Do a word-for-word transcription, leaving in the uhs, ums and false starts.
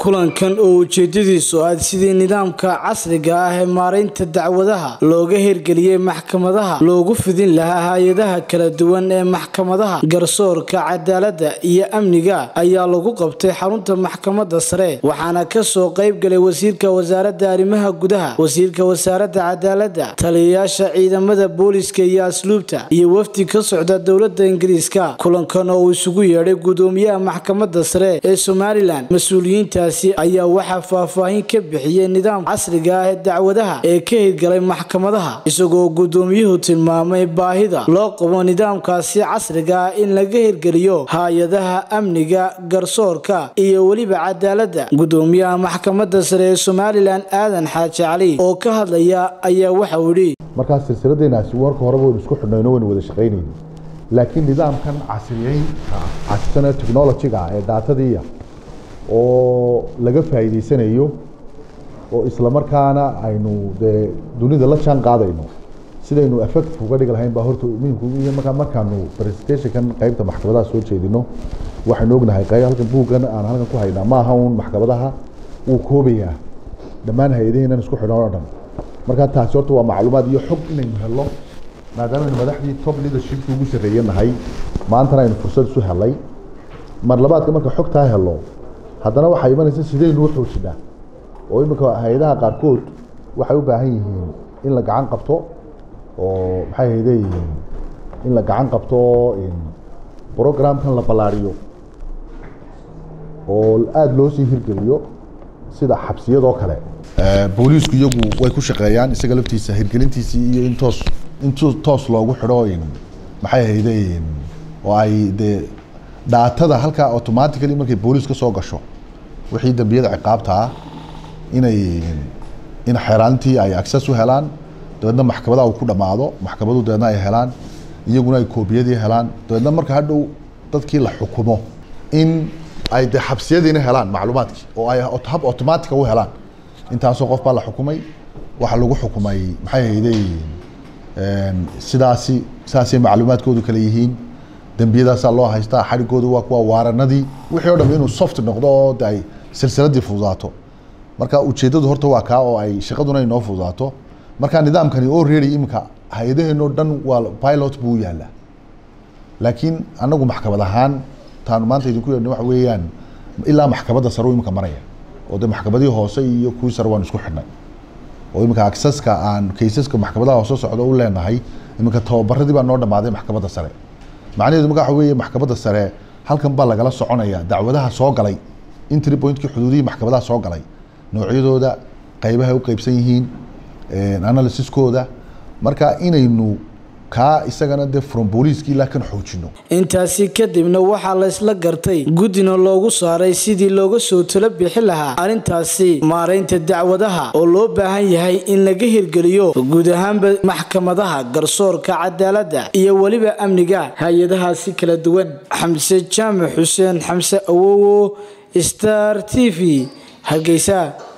kulankan oo ujeedadiisu aad sidii nidaamka casriga ah ee maareynta dacwadaha looga hirgeliyay maxkamadaha loogu fidin lahaa hay'adaha kala duwan ee maxkamadaha garsoorka cadaaladda iyo amniga ayaa lagu qabtay xarunta maxkamadda sare waxaana ka soo qayb galay wasiirka wasaaradda arrimaha gudaha wasiirka wasaaradda cadaaladda taliyayaasha ciidamada booliska iyo asluubta iyo wafdi ka socda dawladda Ingiriiska kulankan oo isugu yeedhay gudoomiyaha maxkamadda sare ee Somaliland mas'uuliyiinta ayaa waxa faahfaahin ka bixiyay nidaam casriga ah ee dacwadaha ee ka hirgalay maxkamadaha isagoo gudoomiyuhu tilmaamay baahida loo qabo nidaamkaasi casriga ah in laga hirgeliyo hay'adaha amniga garsoorka iyo waliba cadaaladda gudoomiyaha maxkamadda sare ee Somaliland Aadan Xaaji Cali oo ka hadlaya ayaa waxa uu yiri markaas silsiladeena warka hore oo isku xidhnayno way wada shaqaynayeen laakiin nidaamkan casriyeey casana technology-ga ee datadiya oo laga faa'iideysanayo oo isla markaana aynu dunida la jaan qaadayno sidaynu effect uga dhig lahayn ba horta midku iyo marka markaanu presentation kan qaybta maxkamadaha soo jeedino waxaan ognahay qayb halkan buugan aan halkan ku haynaa ma aha uu maxkamadaha uu koobaya dhamaan hay'adaheena isku xidhnaadaan marka taas horta waa macluumaad iyo xog inaynu helno maadaama madaxdii top leadership ugu shaqeeyanahay maanta aynu fursad u helay mar labaad marka xogta helno haddana waxa ay imanaysaa sideen loo xoojinaa oo imika hay'adaha qaarkood waxay u baahan yihiin in la gacan qabto oo maxay hay'adaha in la gacan qabto in programkan la balaariyo oo aad loo sii hirgeliyo sida xabsiyadoo kale ee booliisku iyagu way ku shaqeeyaan isaga laftiisa hirgelintiisa iyo in toos in toos loogu xidho in maxay hay'adaha oo ay de daatada halka automatically markay booliska soo gasho wixii dambiyada ciqaabta ah inay in xiraantii ay access u helaan dadna maxkamada uu ku dhamaado maxkamadu dadna ay helaan iyaguna ay koobiyadii helaan dadna marka hadhow dadkii la xukumo in ay de xabsiyadiina helaan macluumaadkii oo ay hab automatic u helaan intaasoo qof baa la xukumay waxa lagu xukumay maxay hayday een sidaasi saasi macluumaadkoodu kala yihiin dambiyada sa loo haystaa xarigooda waa kuwa waaranadii wixii oo dhan inuu soft noqdo oo ay silsiladii fududaato marka ujeedadu horta waa ka oo ay shaqaduna inoo fududaato marka nidaamkani oo reeri imka hay'adaheeno dhan waa pilot buu yaala laakiin anagu maxkamad ahaan taanu maanta idinku yeedhin wax weeyaan ilaa maxkamadda sare imka maraya oo de maxkamadii hoose iyo kuwii sare waan isku xidhnay oo imka accesska aan kaysaska maxkamadaha hoose socdo u leenahay imka tababaradii baa noo dhamaaday maxkamadda sare معناه إذا مقاوية محكمة السراء هل كان بالله قال صعنايا دعوتها صاقلي إنتري بوينت كحدودي محكمة صاقلي نوعيده ده قيبها وقيب سينهين أنا لسيسكو ده مركا إنا إنه ka isagana de from booliski laakin xoojino intaasi kadibna waxa la isla gartay gudino loogu saaray sidii looga soo tala bixi lahaa arintaasi maareynta dacwadaha oo loo baahan yahay in laga hirgeliyo guud ahaan maxkamadaha garsoorka cadaaladda iyo waliba amniga hay'adaha si kala duwan Xamse Jaamac Xuseen Xamse Awowo Star T V Hargeysa.